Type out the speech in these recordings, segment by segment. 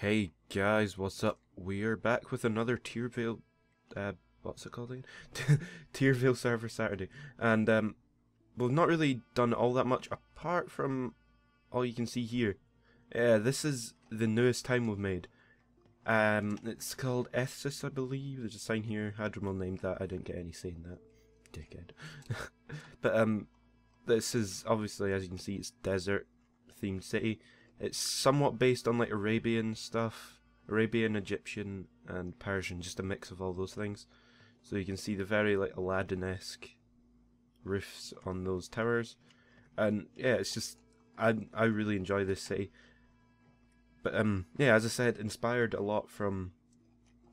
Hey guys, what's up? We're back with another Tyrvale, what's it called again? Tyrvale server Saturday, and we've not really done all that much apart from all you can see here. This is the newest time we've made. It's called Ethsis, I believe. There's a sign here. Hadrimal named that. I didn't get any saying that, dickhead. But this is obviously, as you can see, it's desert themed city. It's somewhat based on like Arabian stuff, Arabian, Egyptian and Persian, just a mix of all those things. So you can see the very like Aladdin-esque roofs on those towers. And yeah, it's just, I really enjoy this city. But yeah, as I said, inspired a lot from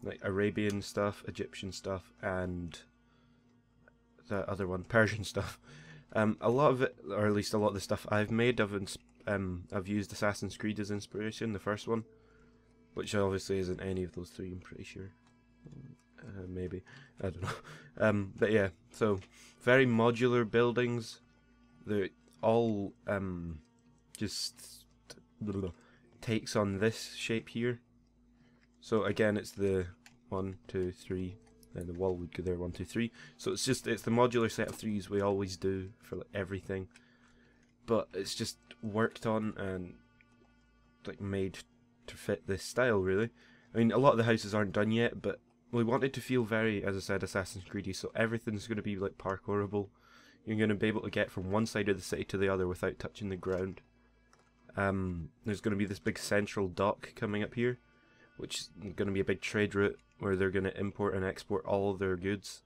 like Arabian stuff, Egyptian stuff and the other one, Persian stuff. A lot of it, or at least a lot of the stuff I've made, I've used Assassin's Creed as inspiration, the first one, which obviously isn't any of those three, I'm pretty sure. Maybe, I don't know. But yeah, so very modular buildings. They're all just takes on this shape here. So again, it's the 1, 2, 3, and the wall would go there, 1, 2, 3. So it's just, it's the modular set of threes we always do for like everything. But it's just worked on and like made to fit this style, really. I mean, a lot of the houses aren't done yet, but we wanted to feel very, as I said, Assassin's Creedy, so everything's going to be like parkourable. You're going to be able to get from one side of the city to the other without touching the ground. There's going to be this big central dock coming up here, which is going to be a big trade route where they're going to import and export all of their goods.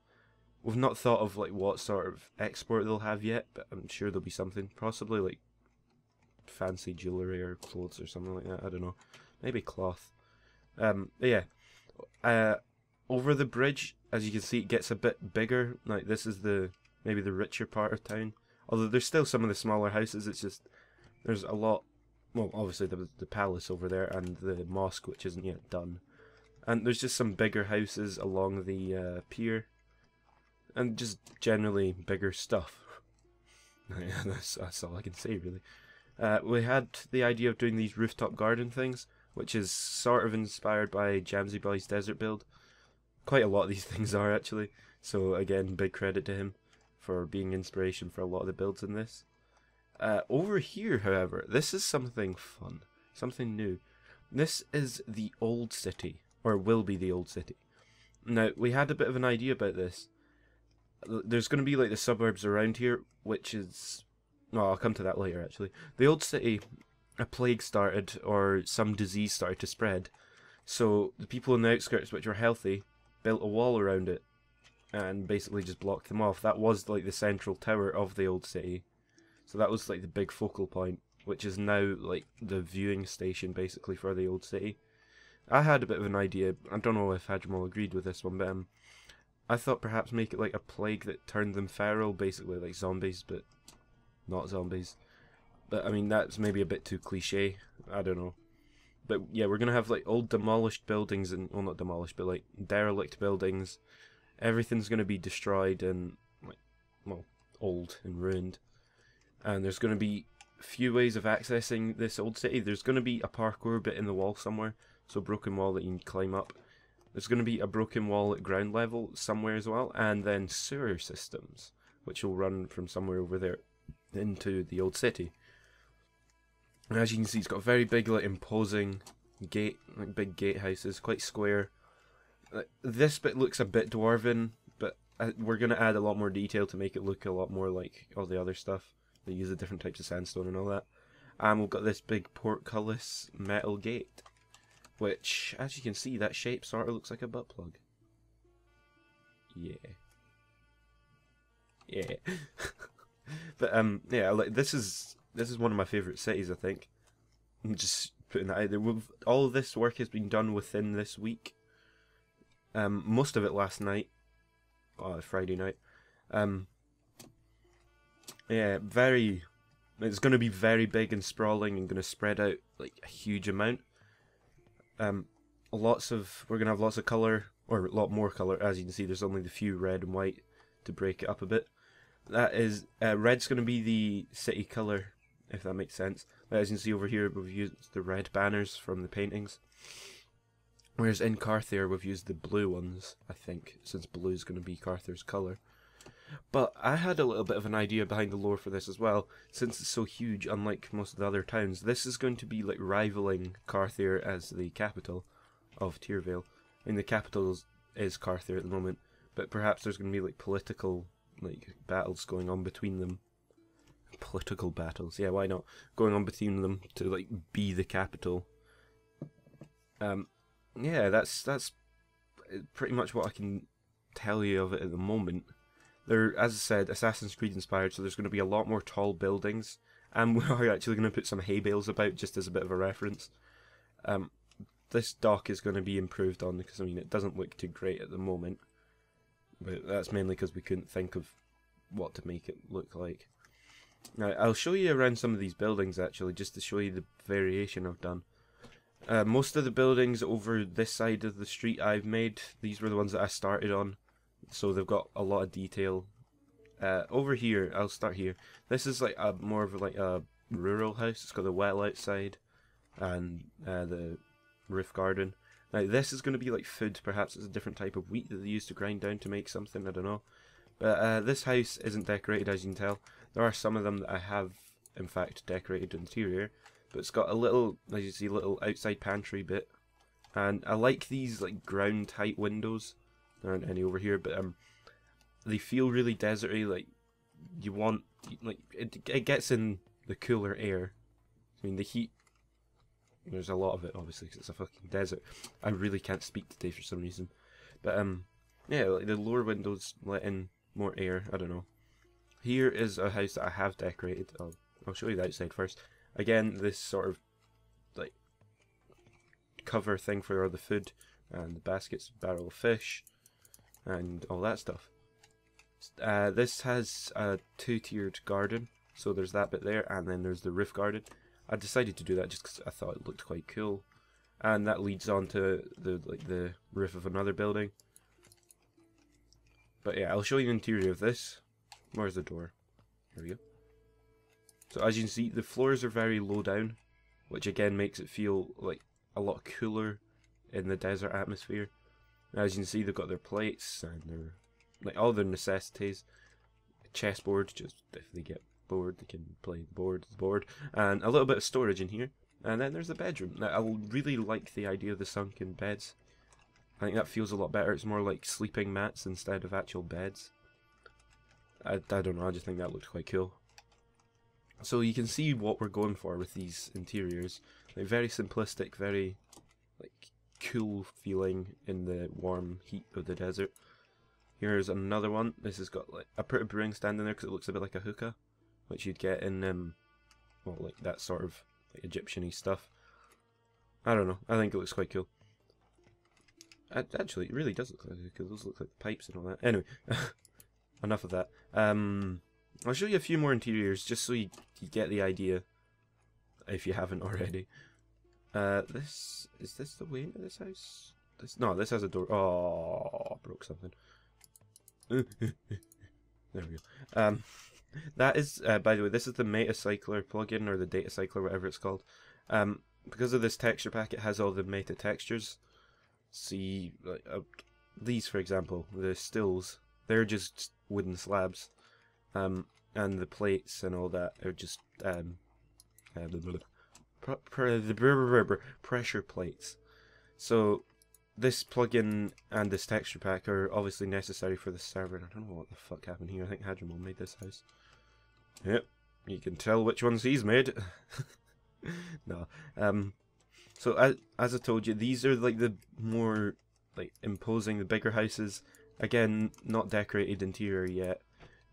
We've not thought of like what sort of export they'll have yet, but I'm sure there'll be something. Possibly like fancy jewellery or clothes or something like that, I don't know. Maybe cloth. But yeah. Over the bridge, as you can see, it gets a bit bigger. Like this is the maybe the richer part of town. Although there's still some of the smaller houses, it's just there's a lot. Well, obviously there was the palace over there and the mosque, which isn't yet done. And there's just some bigger houses along the pier. And just generally bigger stuff. Yeah, that's all I can say, really. We had the idea of doing these rooftop garden things, which is sort of inspired by Jamsy Boy's desert build. Quite a lot of these things are, actually. So again, big credit to him for being inspiration for a lot of the builds in this. Over here, however, this is something fun, something new. This is the old city, or will be the old city. Now, we had a bit of an idea about this. There's going to be like the suburbs around here, which is, well, I'll come to that later actually. The old city, a plague started, or some disease started to spread, so the people in the outskirts, which were healthy, built a wall around it and basically just blocked them off. That was like the central tower of the old city, so that was like the big focal point, which is now like the viewing station basically for the old city. I had a bit of an idea, I don't know if Hadrimal agreed with this one, but I thought perhaps make it like a plague that turned them feral, basically like zombies, but not zombies. But I mean, that's maybe a bit too cliche, I don't know. But yeah, we're going to have like old demolished buildings, and well, not demolished, but like derelict buildings. Everything's going to be destroyed and like, well, old and ruined. And there's going to be few ways of accessing this old city. There's going to be a parkour bit in the wall somewhere, so broken wall that you can climb up. There's going to be a broken wall at ground level somewhere as well, and then sewer systems, which will run from somewhere over there into the old city. And as you can see, it's got a very big, like, imposing gate, like big gatehouses, quite square. This bit looks a bit dwarven, but we're going to add a lot more detail to make it look a lot more like all the other stuff. They use the different types of sandstone and all that. And we've got this big portcullis metal gate, which, as you can see, that shape sort of looks like a butt plug. Yeah. Yeah. But yeah, like this is one of my favourite cities, I think. I'm just putting that out there. All of this work has been done within this week. Most of it last night, Friday night. Yeah, very. It's going to be very big and sprawling, and going to spread out like a huge amount. We're gonna have lots of color, or a lot more color. As you can see, there's only the few red and white to break it up a bit. Red's gonna be the city color, if that makes sense. As you can see over here, we've used the red banners from the paintings. Whereas in Carthyr, we've used the blue ones, I think, since blue is going to be Carthyr's colour. But I had a little bit of an idea behind the lore for this as well. Since it's so huge, unlike most of the other towns, this is going to be like rivaling Carthyr as the capital of Tyrvale. I mean, the capital is Carthyr at the moment, but perhaps there's going to be like political battles going on between them. Political battles, yeah, why not? Going on between them to like be the capital. Yeah, that's pretty much what I can tell you of it at the moment. They're, as I said, Assassin's Creed inspired, so there's going to be a lot more tall buildings, and we are actually going to put some hay bales about just as a bit of a reference. This dock is going to be improved on because, I mean, it doesn't look too great at the moment, but that's mainly because we couldn't think of what to make it look like. Now, I'll show you around some of these buildings actually, just to show you the variation I've done. Most of the buildings over this side of the street I've made, these were the ones that I started on. So they've got a lot of detail. Over here, I'll start here. This is like a more of like a rural house. It's got a well outside and the roof garden. Now this is going to be like food. Perhaps it's a different type of wheat that they use to grind down to make something. I don't know. But this house isn't decorated, as you can tell. There are some of them that I have, in fact, decorated interior. But it's got a little, as you see, little outside pantry bit. And I like these like ground height windows. There aren't any over here, but they feel really deserty. Like you want, like it gets in the cooler air. I mean, the heat. There's a lot of it, obviously, because it's a fucking desert. I really can't speak today for some reason, but yeah, like the lower windows let in more air. I don't know. Here is a house that I have decorated. I'll show you the outside first. Again, this sort of like cover thing for all the food and the baskets, barrel of fish. And all that stuff. This has a two-tiered garden, so there's that bit there, and then there's the roof garden. I decided to do that just because I thought it looked quite cool, and that leads on to the roof of another building. But yeah, I'll show you the interior of this. Where's the door? Here we go. So as you can see, the floors are very low down, which again makes it feel like a lot cooler in the desert atmosphere. As you can see, they've got their plates and their all their necessities. Chessboard, just if they get bored, they can play the board, and a little bit of storage in here. And then there's the bedroom. Now, I really like the idea of the sunken beds. I think that feels a lot better. It's more like sleeping mats instead of actual beds. I don't know. I just think that looked quite cool. So you can see what we're going for with these interiors. They're very simplistic, very cool feeling in the warm heat of the desert. Here's another one. This has got like a pretty brewing stand in there because it looks a bit like a hookah, which you'd get in well, like that sort of Egyptian-y stuff. I don't know. I think it looks quite cool. Actually, it really does look like a hookah. Those look like pipes and all that. Anyway, enough of that. I'll show you a few more interiors just so you get the idea if you haven't already. Is this the way into this house? No, this has a door. Oh, I broke something. There we go. That is, by the way, this is the MetaCycler plugin, or the DataCycler, whatever it's called. Because of this texture pack, it has all the meta textures. See, like, these, for example, the stills, they're just wooden slabs. And the plates and all that are just, the pressure plates. So this plugin and this texture pack are obviously necessary for the server. I don't know what the fuck happened here. I think Hadrimal made this house. Yep, you can tell which ones he's made. No. So as I told you, these are like the more imposing, the bigger houses. Again, not decorated interior yet.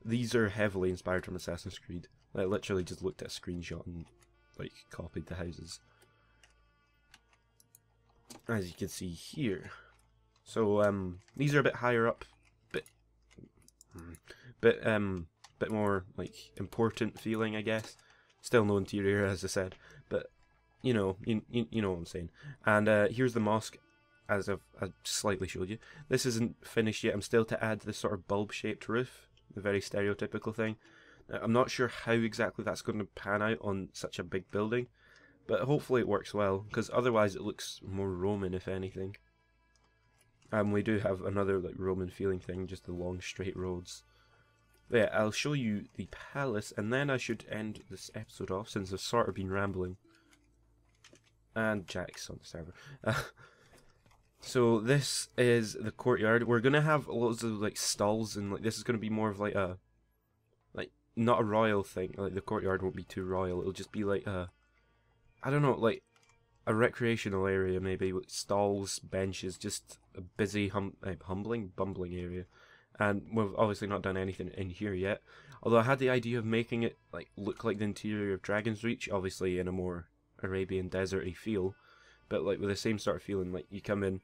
These are heavily inspired from Assassin's Creed. I literally just looked at a screenshot and copied the houses, as you can see here. So these are a bit higher up, bit more important feeling, I guess. Still no interior, as I said, but you know what I'm saying. And here's the mosque, as I've slightly showed you. This isn't finished yet. I'm still to add this sort of bulb-shaped roof, the very stereotypical thing. I'm not sure how exactly that's going to pan out on such a big building, but hopefully it works well, because otherwise it looks more Roman, if anything. And we do have another like Roman feeling thing, just the long straight roads. But yeah, I'll show you the palace, and then I should end this episode off, since I've sort of been rambling. And Jack's on the server. So this is the courtyard. We're gonna have lots of like stalls, and like this is gonna be more of like a, like not a royal thing. Like the courtyard won't be too royal. It'll just be like a, I don't know, like a recreational area maybe with stalls, benches, just a busy, bumbling area. And we've obviously not done anything in here yet. Although I had the idea of making it like look like the interior of Dragon's Reach, obviously in a more Arabian deserty feel, but like with the same sort of feeling. Like you come in,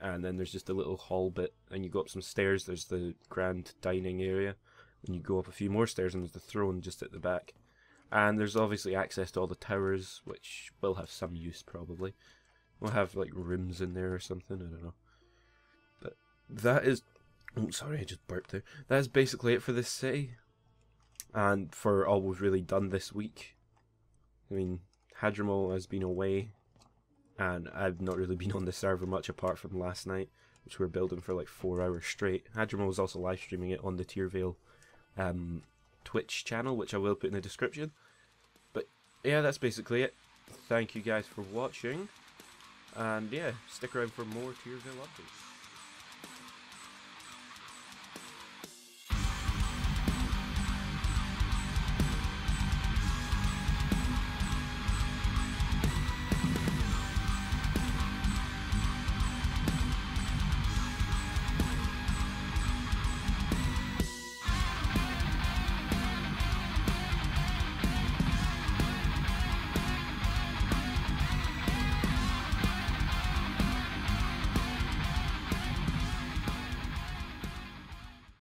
and then there's just a little hall bit, and you go up some stairs. There's the grand dining area, and you go up a few more stairs, and there's the throne just at the back. And there's obviously access to all the towers, which will have some use probably. We'll have like rooms in there or something. I don't know. But that is. Oh, sorry, I just burped there. That is basically it for this city, and for all we've really done this week. I mean, Hadrimal has been away, and I've not really been on the server much apart from last night, which we were building for like 4 hours straight. Hadrimal was also live streaming it on the Tyrvale Twitch channel, which I will put in the description. But yeah, that's basically it. Thank you guys for watching, and yeah, stick around for more Tyrvale updates.